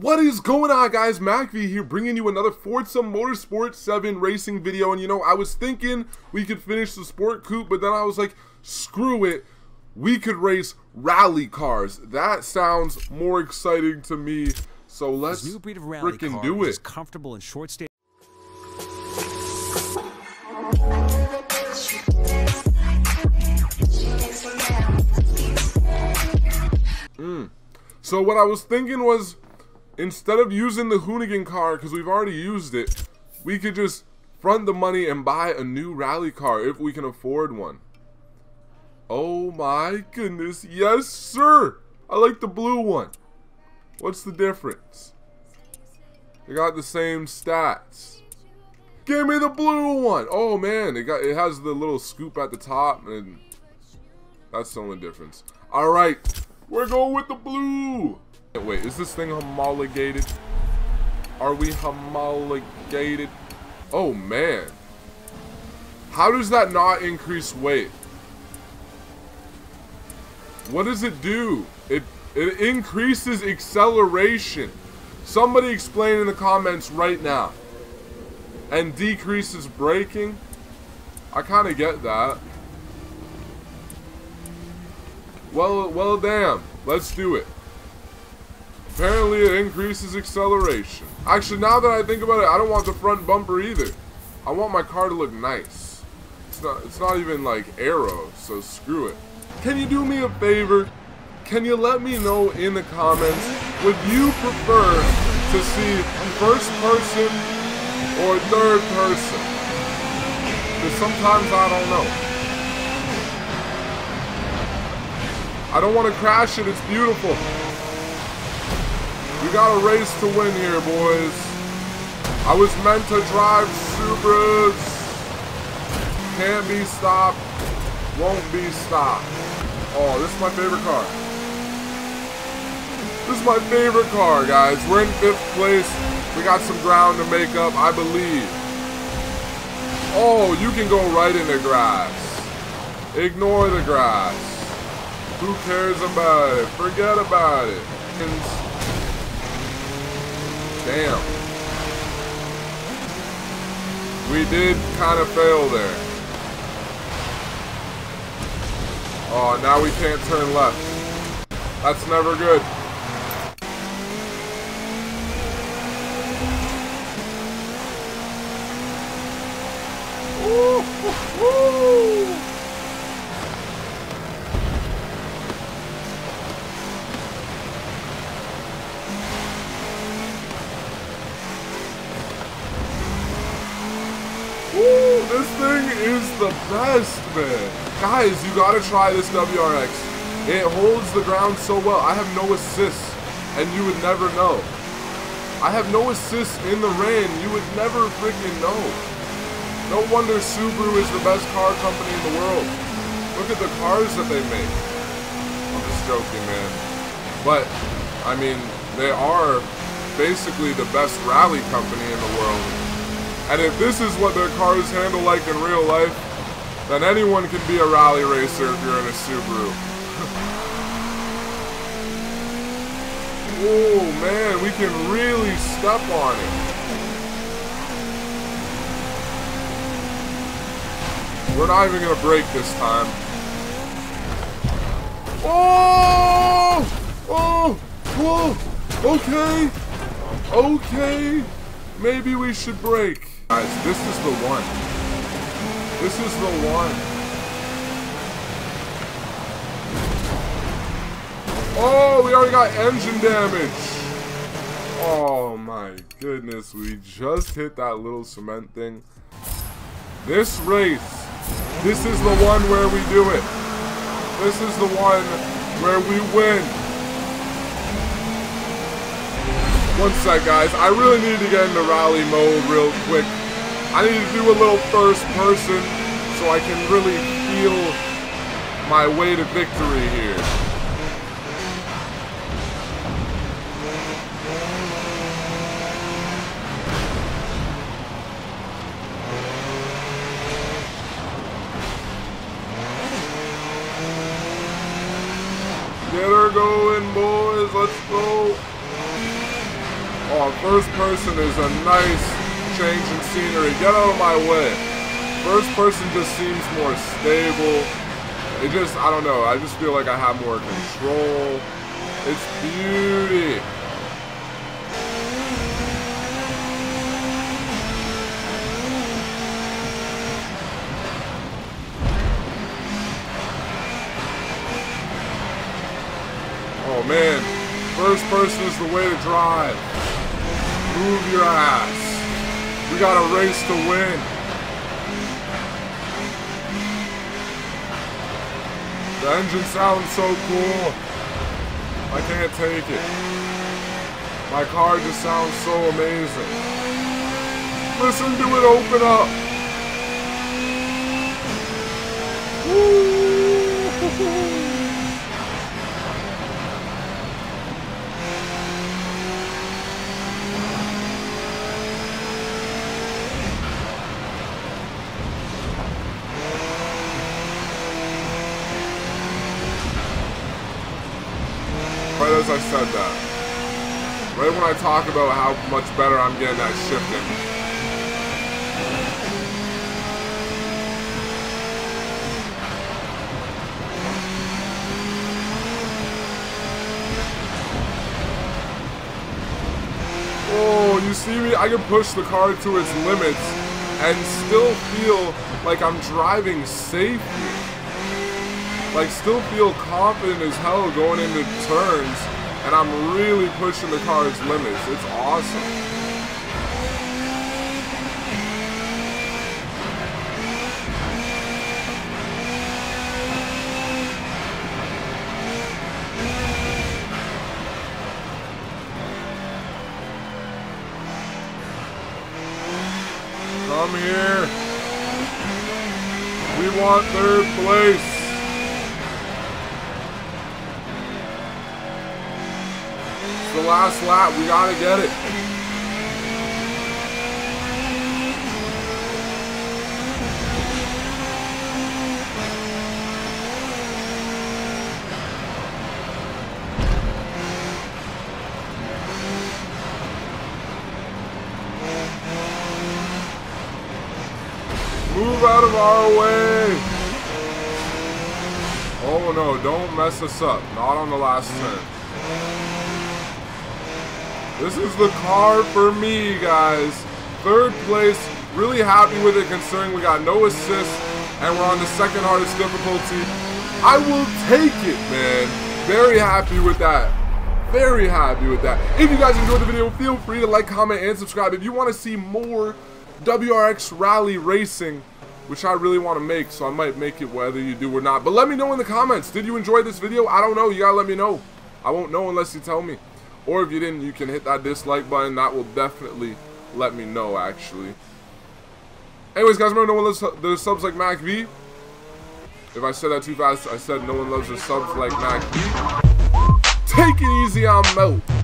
What is going on, guys? Mac V here, bringing you another Forza Motorsport 7 racing video. And you know, I was thinking we could finish the sport coupe, but then I was like, screw it, we could race rally cars. That sounds more exciting to me, so let's freaking do it. Comfortable and short stay. So what I was thinking was, instead of using the Hoonigan car, because we've already used it, we could just front the money and buy a new rally car if we can afford one. Oh my goodness, yes sir! I like the blue one. What's the difference? They got the same stats. Give me the blue one! Oh man, it has the little scoop at the top, and that's the only difference. Alright, we're going with the blue! Wait, is this thing homologated? Are we homologated? Oh man, how does that not increase weight? What does it do? It increases acceleration. Somebody explain in the comments right now. And decreases braking. I kind of get that. Well damn, let's do it. Apparently it increases acceleration. Actually, now that I think about it, I don't want the front bumper either. I want my car to look nice. It's not even like aero, so screw it. Can you do me a favor? Can you let me know in the comments, would you prefer to see first person or third person? Because sometimes I don't know. I don't want to crash it, it's beautiful. We got a race to win here, boys. I was meant to drive Subarus. Can't be stopped. Won't be stopped. Oh, this is my favorite car. This is my favorite car, guys. We're in 5th place. We got some ground to make up, I believe. Oh, you can go right in the grass. Ignore the grass. Who cares about it? Forget about it. Damn. We did kind of fail there. Oh, now we can't turn left. That's never good. Ooh, ooh, ooh. This thing is the best, man. Guys, you gotta try this WRX. It holds the ground so well. I have no assists, and you would never know. I have no assists in the rain. You would never freaking know. No wonder Subaru is the best car company in the world. Look at the cars that they make. I'm just joking, man. But, I mean, they are basically the best rally company in the world. And if this is what their cars handle like in real life, then anyone can be a rally racer if you're in a Subaru. Oh man, we can really step on it. We're not even going to brake this time. Oh! Oh! Whoa! Okay! Okay! Maybe we should brake. Guys, this is the one. This is the one. Oh, we already got engine damage. Oh my goodness, we just hit that little cement thing. This race, this is the one where we do it. This is the one where we win. One sec, guys, I really need to get into rally mode real quick. I need to do a little first person so I can really feel my way to victory here. Get her going, boys, let's go. Oh, first person is a nice change in scenery. Get out of my way. First person just seems more stable. It just, I don't know. I just feel like I have more control. It's beauty. Oh man, first person is the way to drive. Move your ass. We got a race to win. The engine sounds so cool. I can't take it. My car just sounds so amazing. Listen to it open up. Woo! Right as I said that, right when I talk about how much better I'm getting at shifting. Oh, you see me? I can push the car to its limits and still feel like I'm driving safely. Like, still feel confident as hell going into turns, and I'm really pushing the car's limits. It's awesome. Come here. We want third place. The last lap, we gotta get it. Move out of our way. Oh no, don't mess us up. Not on the last turn. This is the car for me, guys. Third place, really happy with it considering we got no assists and we're on the second hardest difficulty. I will take it, man. Very happy with that. Very happy with that. If you guys enjoyed the video, feel free to like, comment, and subscribe. If you want to see more WRX rally racing, which I really want to make, so I might make it whether you do or not. But let me know in the comments. Did you enjoy this video? I don't know. You gotta let me know. I won't know unless you tell me. Or if you didn't, you can hit that dislike button. That will definitely let me know, actually. Anyways, guys, remember, no one loves their subs like Mac V. If I said that too fast, I said no one loves their subs like Mac V. Take it easy, I'm out.